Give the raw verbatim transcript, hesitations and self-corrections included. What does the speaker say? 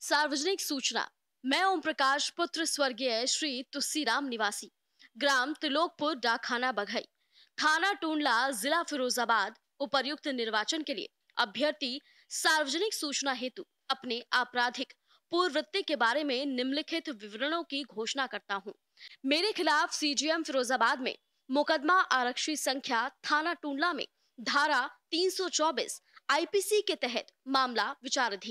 सार्वजनिक सूचना। मैं ओम प्रकाश पुत्र स्वर्गीय श्री तुसीराम निवासी, ग्राम तिलोकपुर, डाखाना बघई, थाना टूडला, जिला फिरोजाबाद, उपर्युक्त निर्वाचन के लिए अभ्यर्थी सार्वजनिक सूचना हेतु अपने आपराधिक पूर्ववृत्ति के बारे में निम्नलिखित विवरणों की घोषणा करता हूं। मेरे खिलाफ सी जी एम फिरोजाबाद में मुकदमा आरक्षी संख्या थाना टूडला में धारा तीन सौ चौबीस आई पी सी के तहत मामला विचाराधीन।